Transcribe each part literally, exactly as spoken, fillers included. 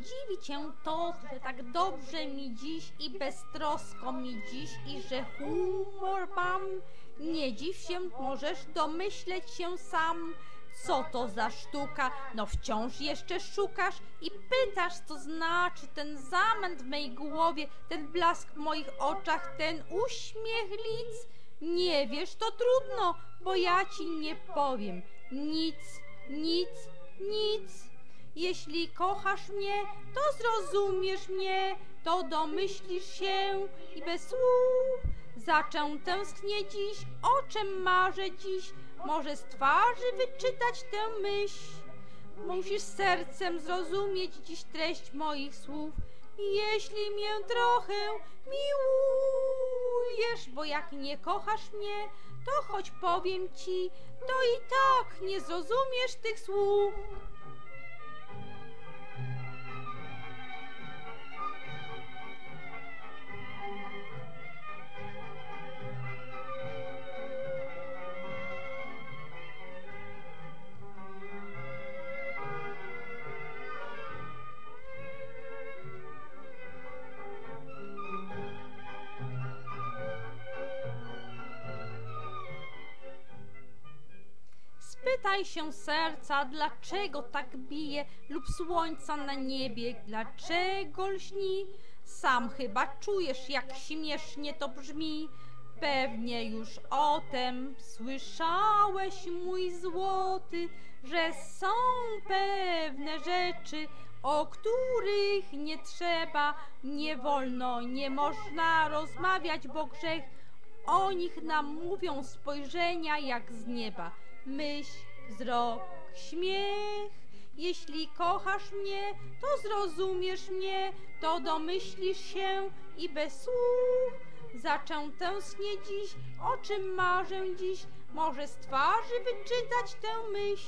Dziwi cię to, że tak dobrze mi dziś i beztrosko mi dziś i że humor mam. Nie dziw się, możesz domyśleć się sam. Co to za sztuka, no wciąż jeszcze szukasz i pytasz, co znaczy ten zamęt w mej głowie, ten blask w moich oczach, ten uśmiech lic. Nie wiesz, to trudno, bo ja ci nie powiem nic, nic, nic. Jeśli kochasz mnie, to zrozumiesz mnie, to domyślisz się i bez słów zaczę tęsknię dziś, o czym marzę dziś. Może z twarzy wyczytać tę myśl. Musisz sercem zrozumieć dziś treść moich słów. Jeśli mnie trochę miłujesz, bo jak nie kochasz mnie, to choć powiem ci, to i tak nie zrozumiesz tych słów. Pytaj się serca, dlaczego tak bije, lub słońca na niebie, dlaczego lśni? Sam chyba czujesz, jak śmiesznie to brzmi. Pewnie już o tem słyszałeś, mój złoty, że są pewne rzeczy, o których nie trzeba, nie wolno, nie można rozmawiać, bo grzech. O nich nam mówią spojrzenia jak z nieba. Myśl, wzrok, śmiech. Jeśli kochasz mnie, to zrozumiesz mnie, to domyślisz się i bez słów zaczę tęsknię dziś, o czym marzę dziś. Może z twarzy wyczytać tę myśl.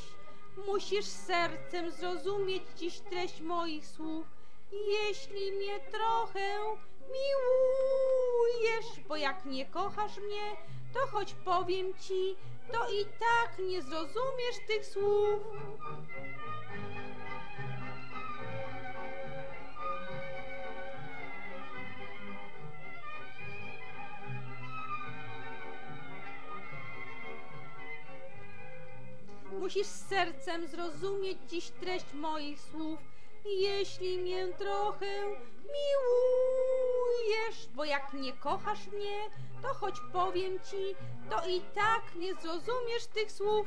Musisz sercem zrozumieć dziś treść moich słów. Jeśli mnie trochę miłujesz, bo jak nie kochasz mnie, to choć powiem ci, to i tak nie zrozumiesz tych słów. Musisz sercem zrozumieć dziś treść moich słów. Jeśli mnie trochę miłujesz, bo jak nie kochasz mnie, to choć powiem ci, to i tak nie zrozumiesz tych słów.